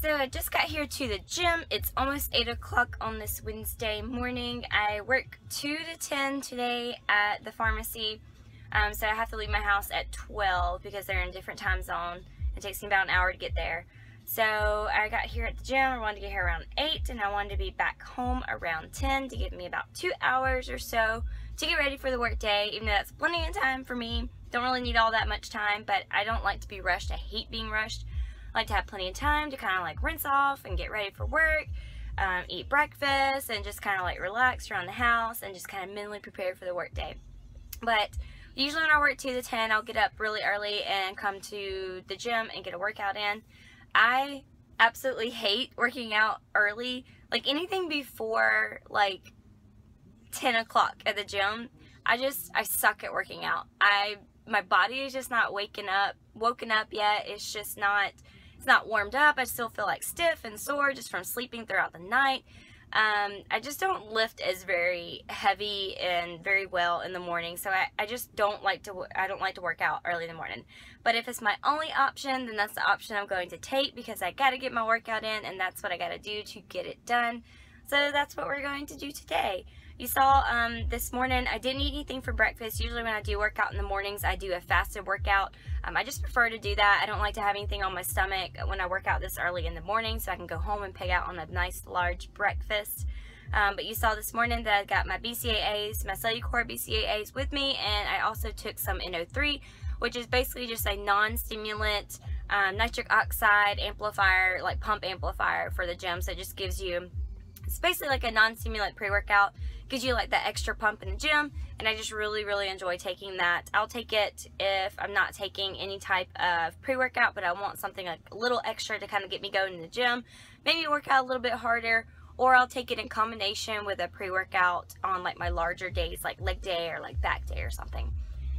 So I just got here to the gym. It's almost 8 o'clock on this Wednesday morning. I work 2 to 10 today at the pharmacy. So I have to leave my house at 12 because they're in a different time zone. It takes me about an hour to get there. So I got here at the gym. I wanted to get here around 8 and I wanted to be back home around 10 to give me about 2 hours or so to get ready for the work day, even though that's plenty of time for me. Don't really need all that much time, but I don't like to be rushed. I hate being rushed. I like to have plenty of time to kind of like rinse off and get ready for work, eat breakfast, and just kind of like relax around the house and just kind of mentally prepare for the work day. But usually when I work 2 to 10, I'll get up really early and come to the gym and get a workout in. I absolutely hate working out early. Like anything before like 10 o'clock at the gym, I suck at working out. My body is just not woken up yet. It's just not, it's not warmed up. I still feel like stiff and sore just from sleeping throughout the night. I just don't lift as very heavy and very well in the morning. So I just don't like to, I don't like to work out early in the morning. But if it's my only option, then that's the option I'm going to take because I got to get my workout in and that's what I got to do to get it done. So that's what we're going to do today. You saw this morning, I didn't eat anything for breakfast. Usually when I do work out in the mornings, I do a fasted workout. I just prefer to do that. I don't like to have anything on my stomach when I work out this early in the morning, so I can go home and pig out on a nice large breakfast. But you saw this morning that I got my BCAAs, my Cellucor BCAAs with me, and I also took some NO3, which is basically just a non-stimulant nitric oxide amplifier, like pump amplifier for the gym. So it just gives you, it's basically like a non-stimulant pre-workout, gives you like that extra pump in the gym, and I just really enjoy taking that. I'll take it if I'm not taking any type of pre-workout, but I want something like a little extra to kind of get me going in the gym, maybe work out a little bit harder, or I'll take it in combination with a pre-workout on like my larger days, like leg day or like back day or something.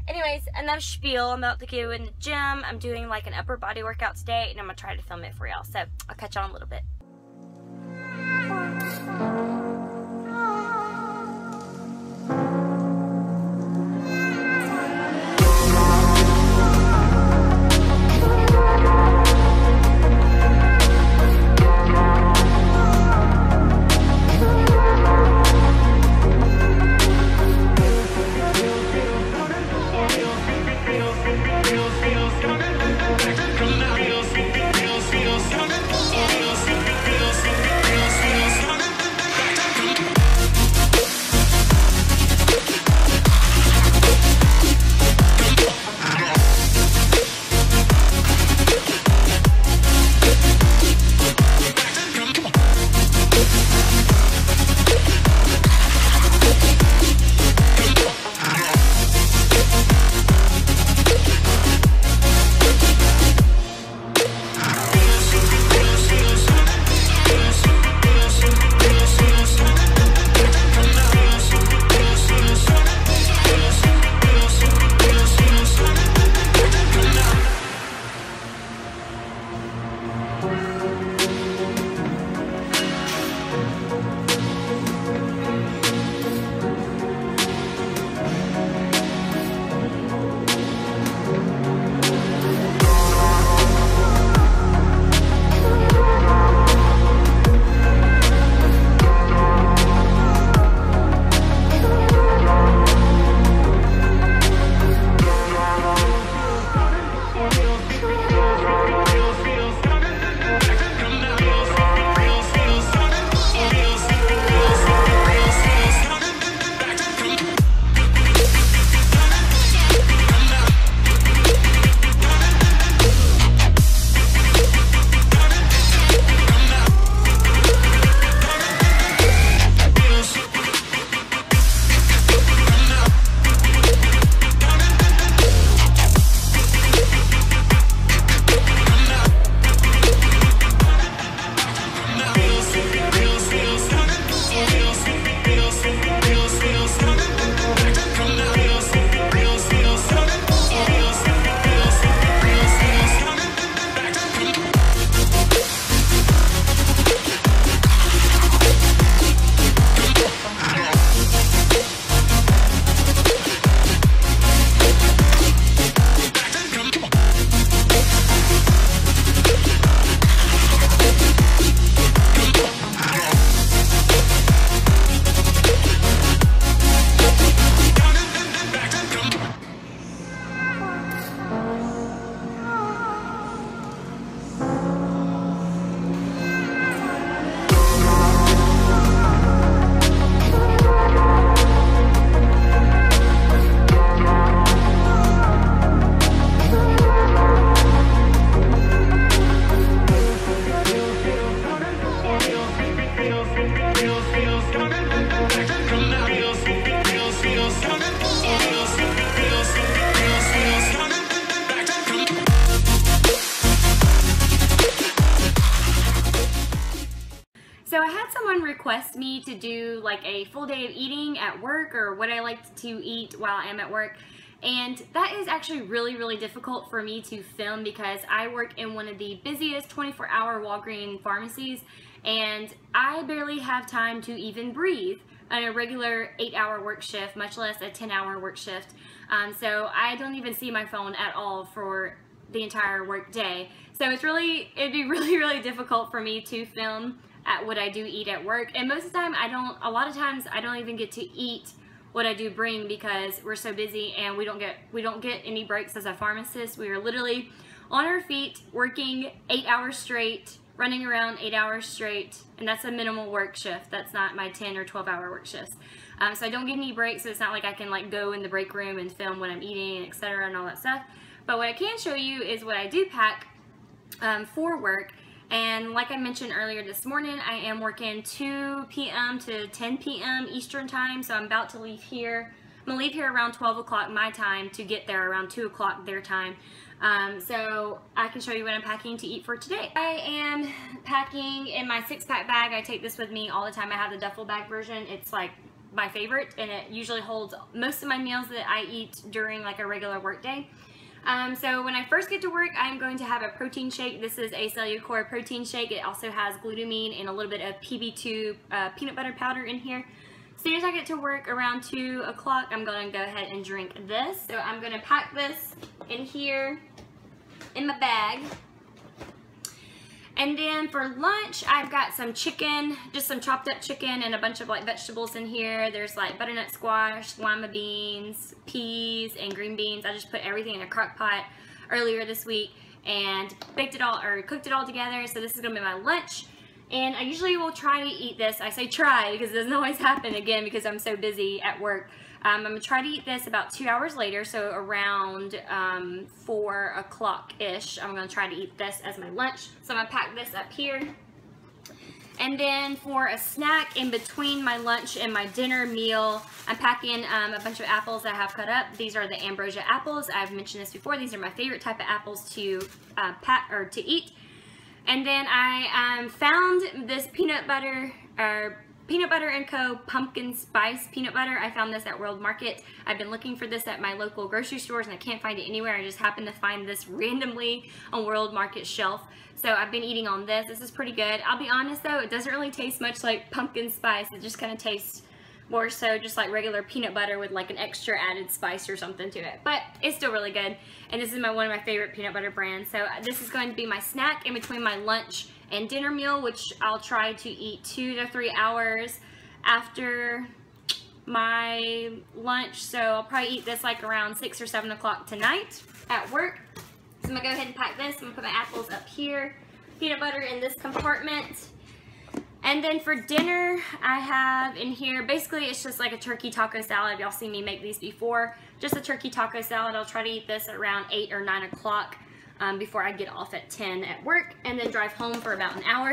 Anyways, enough spiel. I'm about to go in the gym. I'm doing like an upper body workout today, and I'm gonna try to film it for y'all, so I'll catch y'all in a little bit. So I had someone request me to do like a full day of eating at work, or what I like to eat while I'm at work. And that is actually really difficult for me to film because I work in one of the busiest 24-hour Walgreens pharmacies, and I barely have time to even breathe on a regular 8-hour work shift, much less a 10-hour work shift. So I don't even see my phone at all for the entire work day. So it'd be really difficult for me to film at what I do eat at work. And most of the time a lot of times I don't even get to eat what I do bring because we're so busy, and we don't get any breaks as a pharmacist. We are literally on our feet working 8 hours straight, running around 8 hours straight, and that's a minimal work shift. That's not my 10 or 12-hour work shifts. So I don't get any breaks, so it's not like I can like go in the break room and film what I'm eating and etc. and all that stuff. But what I can show you is what I do pack for work. And like I mentioned earlier this morning, I am working 2 p.m. to 10 p.m. Eastern time, so I'm about to leave here. I'm gonna leave here around 12 o'clock my time to get there around 2 o'clock their time. So I can show you what I'm packing to eat for today. I am packing in my 6-pack bag. I take this with me all the time. I have the duffel bag version. It's like my favorite, and it usually holds most of my meals that I eat during like a regular work day. So when I first get to work, I'm going to have a protein shake. This is a Cellucor protein shake. It also has glutamine and a little bit of PB2 peanut butter powder in here. As soon as I get to work around 2 o'clock, I'm going to go ahead and drink this. So I'm going to pack this in here in my bag. And then for lunch, I've got some chicken, just some chopped up chicken and a bunch of like vegetables in here. There's like butternut squash, lima beans, peas, and green beans. I just put everything in a crock pot earlier this week and cooked it all together. So this is gonna be my lunch. And I usually will try to eat this. I say try because it doesn't always happen, again, because I'm so busy at work. I'm gonna try to eat this about 2 hours later, so around 4 o'clock-ish. I'm gonna try to eat this as my lunch. So I'm gonna pack this up here. And then for a snack in between my lunch and my dinner meal, I'm packing a bunch of apples that I have cut up. These are the ambrosia apples. I've mentioned this before. These are my favorite type of apples to to eat. And then I found this peanut butter and co pumpkin spice peanut butter. I found this at World Market. I've been looking for this at my local grocery stores and I can't find it anywhere. I just happened to find this randomly on World Market shelf. So I've been eating on this. This is pretty good. I'll be honest though, it doesn't really taste much like pumpkin spice. It just kind of tastes more so just like regular peanut butter with like an extra added spice or something to it. But it's still really good. And this is one of my favorite peanut butter brands. So this is going to be my snack in between my lunch and dinner meal, which I'll try to eat 2 to 3 hours after my lunch. So I'll probably eat this like around 6 or 7 o'clock tonight at work. So I'm gonna go ahead and pack this. I'm gonna put my apples up here, peanut butter in this compartment. And then for dinner, I have in here, basically it's just like a turkey taco salad. Y'all seen me make these before. Just a turkey taco salad. I'll try to eat this around 8 or 9 o'clock. Before I get off at 10 at work, and then drive home for about an hour.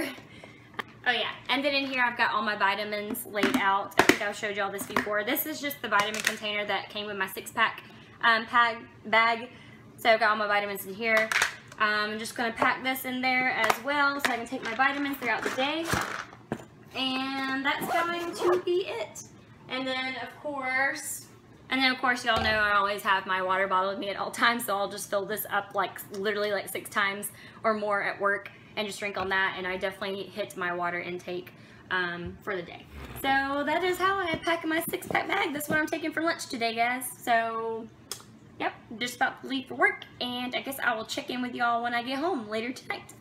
Oh yeah, and then in here I've got all my vitamins laid out. I think I've showed y'all this before. This is just the vitamin container that came with my 6-pack bag. So I've got all my vitamins in here. I'm just gonna pack this in there as well so I can take my vitamins throughout the day. And that's going to be it. And then of course y'all know I always have my water bottle with me at all times, so I'll just fill this up like literally like 6 times or more at work and just drink on that, and I definitely hit my water intake for the day. So that is how I pack my 6-pack bag. That's what I'm taking for lunch today, guys. So yep, just about to leave for work, and I guess I will check in with y'all when I get home later tonight.